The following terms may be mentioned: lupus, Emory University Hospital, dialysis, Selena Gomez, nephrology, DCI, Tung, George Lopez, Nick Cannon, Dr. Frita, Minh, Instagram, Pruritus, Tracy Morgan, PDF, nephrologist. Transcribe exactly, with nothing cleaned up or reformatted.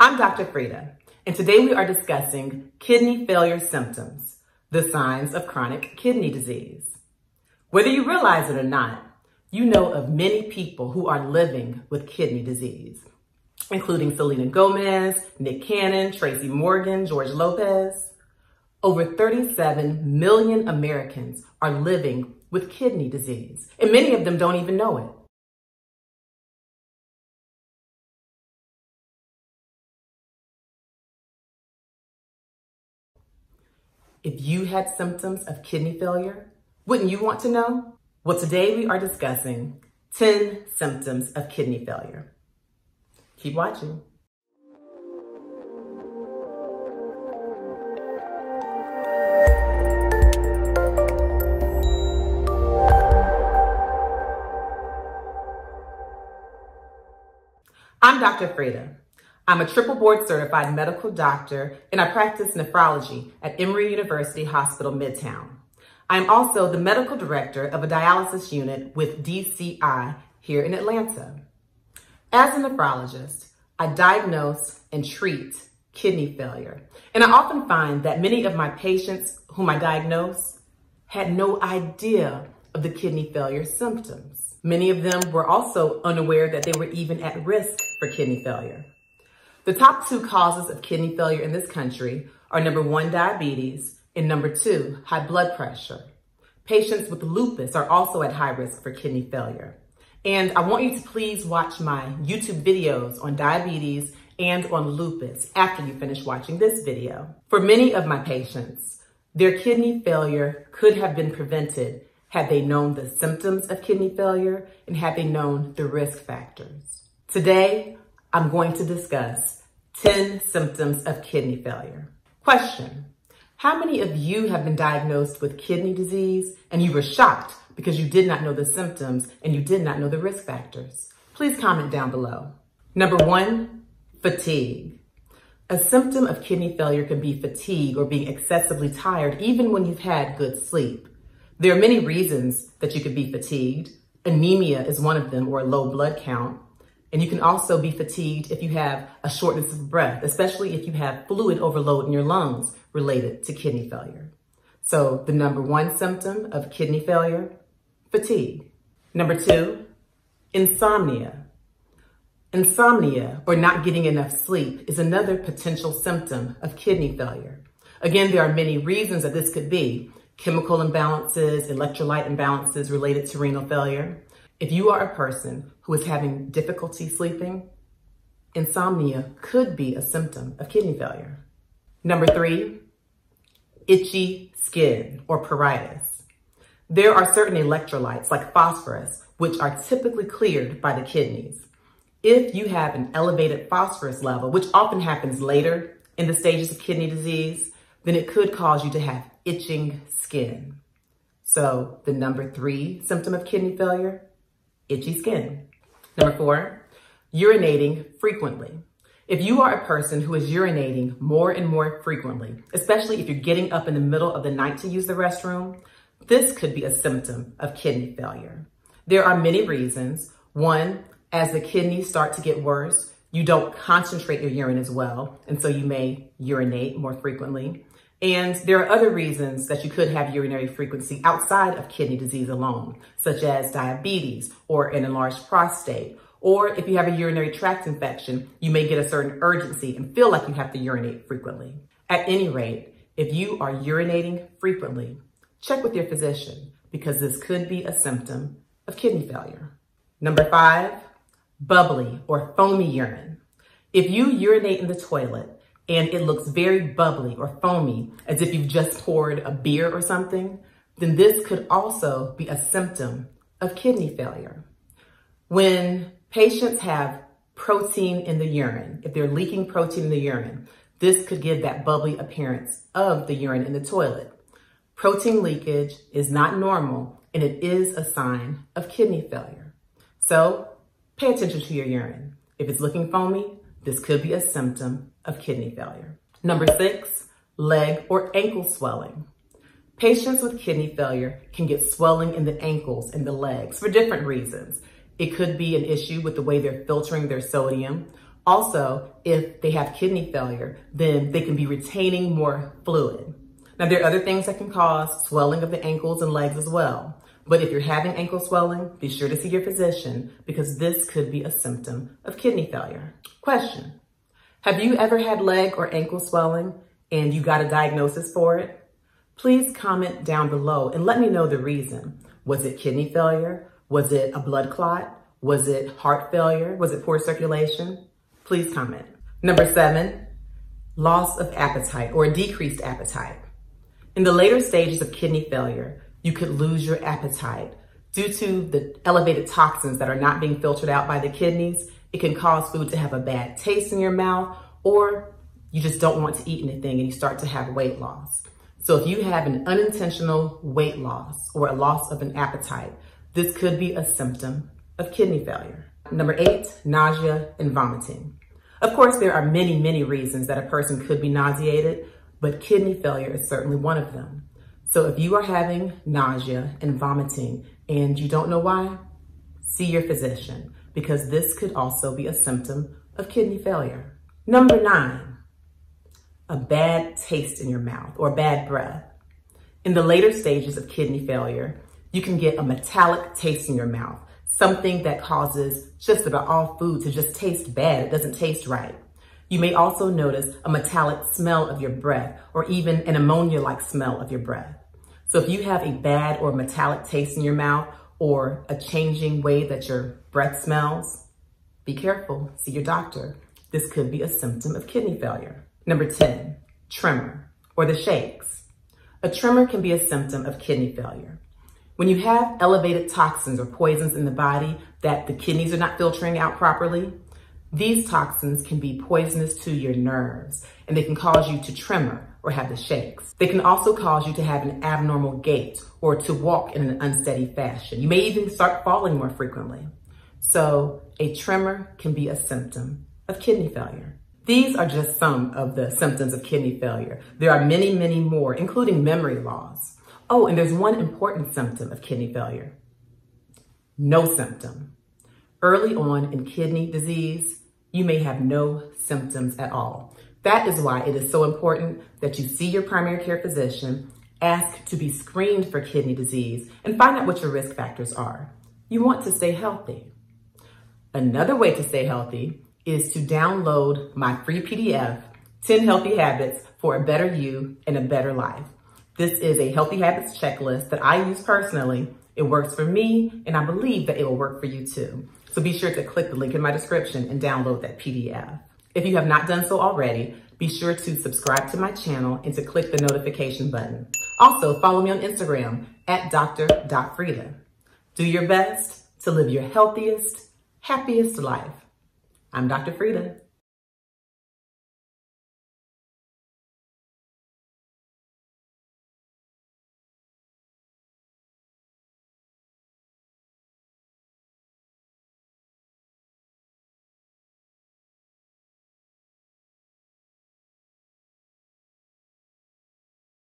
I'm Doctor Frita, and today we are discussing kidney failure symptoms, the signs of chronic kidney disease. Whether you realize it or not, you know of many people who are living with kidney disease, including Selena Gomez, Nick Cannon, Tracy Morgan, George Lopez. Over thirty-seven million Americans are living with kidney disease, and many of them don't even know it. If you had symptoms of kidney failure, wouldn't you want to know? Well, today we are discussing ten symptoms of kidney failure. Keep watching. I'm Doctor Frita. I'm a triple board certified medical doctor, and I practice nephrology at Emory University Hospital, Midtown. I am also the medical director of a dialysis unit with D C I here in Atlanta. As a nephrologist, I diagnose and treat kidney failure. And I often find that many of my patients whom I diagnose had no idea of the kidney failure symptoms. Many of them were also unaware that they were even at risk for kidney failure. The top two causes of kidney failure in this country are number one, diabetes, and number two, high blood pressure. Patients with lupus are also at high risk for kidney failure. And I want you to please watch my YouTube videos on diabetes and on lupus after you finish watching this video. For many of my patients, their kidney failure could have been prevented had they known the symptoms of kidney failure and had they known the risk factors. Today, I'm going to discuss ten symptoms of kidney failure. Question: how many of you have been diagnosed with kidney disease and you were shocked because you did not know the symptoms and you did not know the risk factors? Please comment down below. Number one, fatigue. A symptom of kidney failure can be fatigue or being excessively tired even when you've had good sleep. There are many reasons that you could be fatigued. Anemia is one of them, or a low blood count. And you can also be fatigued if you have a shortness of breath, especially if you have fluid overload in your lungs related to kidney failure. So the number one symptom of kidney failure, fatigue. Number two, insomnia. Insomnia, or not getting enough sleep, is another potential symptom of kidney failure. Again, there are many reasons that this could be: chemical imbalances, electrolyte imbalances related to renal failure. If you are a person who is having difficulty sleeping, insomnia could be a symptom of kidney failure. Number three, itchy skin, or pruritus. There are certain electrolytes like phosphorus, which are typically cleared by the kidneys. If you have an elevated phosphorus level, which often happens later in the stages of kidney disease, then it could cause you to have itching skin. So the number three symptom of kidney failure, itchy skin. Number four, urinating frequently. If you are a person who is urinating more and more frequently, especially if you're getting up in the middle of the night to use the restroom, this could be a symptom of kidney failure. There are many reasons. One, as the kidneys start to get worse, you don't concentrate your urine as well, and so you may urinate more frequently. And there are other reasons that you could have urinary frequency outside of kidney disease alone, such as diabetes or an enlarged prostate. Or if you have a urinary tract infection, you may get a certain urgency and feel like you have to urinate frequently. At any rate, if you are urinating frequently, check with your physician, because this could be a symptom of kidney failure. Number five, bubbly or foamy urine. If you urinate in the toilet and it looks very bubbly or foamy, as if you've just poured a beer or something, then this could also be a symptom of kidney failure. When patients have protein in the urine, if they're leaking protein in the urine, this could give that bubbly appearance of the urine in the toilet. Protein leakage is not normal, and it is a sign of kidney failure. So pay attention to your urine. If it's looking foamy, this could be a symptom of kidney failure. Number six, leg or ankle swelling. Patients with kidney failure can get swelling in the ankles and the legs for different reasons. It could be an issue with the way they're filtering their sodium. Also, if they have kidney failure, then they can be retaining more fluid. Now, there are other things that can cause swelling of the ankles and legs as well. But if you're having ankle swelling, be sure to see your physician because this could be a symptom of kidney failure. Question: have you ever had leg or ankle swelling and you got a diagnosis for it? Please comment down below and let me know the reason. Was it kidney failure? Was it a blood clot? Was it heart failure? Was it poor circulation? Please comment. Number seven, loss of appetite or decreased appetite. In the later stages of kidney failure, you could lose your appetite. Due to the elevated toxins that are not being filtered out by the kidneys, it can cause food to have a bad taste in your mouth, or you just don't want to eat anything and you start to have weight loss. So if you have an unintentional weight loss or a loss of an appetite, this could be a symptom of kidney failure. Number eight, nausea and vomiting. Of course, there are many, many reasons that a person could be nauseated, but kidney failure is certainly one of them. So if you are having nausea and vomiting and you don't know why, see your physician because this could also be a symptom of kidney failure. Number nine, a bad taste in your mouth or bad breath. In the later stages of kidney failure, you can get a metallic taste in your mouth, something that causes just about all food to just taste bad. It doesn't taste right. You may also notice a metallic smell of your breath or even an ammonia-like smell of your breath. So if you have a bad or metallic taste in your mouth or a changing way that your breath smells, be careful, see your doctor. This could be a symptom of kidney failure. Number ten, tremor or the shakes. A tremor can be a symptom of kidney failure. When you have elevated toxins or poisons in the body that the kidneys are not filtering out properly, these toxins can be poisonous to your nerves and they can cause you to tremor or have the shakes. They can also cause you to have an abnormal gait or to walk in an unsteady fashion. You may even start falling more frequently. So a tremor can be a symptom of kidney failure. These are just some of the symptoms of kidney failure. There are many, many more, including memory loss. Oh, and there's one important symptom of kidney failure: no symptom. Early on in kidney disease, you may have no symptoms at all. That is why it is so important that you see your primary care physician, ask to be screened for kidney disease, and find out what your risk factors are. You want to stay healthy. Another way to stay healthy is to download my free P D F, ten Healthy Habits for a Better You and a Better Life. This is a healthy habits checklist that I use personally. It works for me, and I believe that it will work for you too. So be sure to click the link in my description and download that P D F. If you have not done so already, be sure to subscribe to my channel and to click the notification button. Also, follow me on Instagram at Doctor Frita. Do your best to live your healthiest, happiest life. I'm Doctor Frita.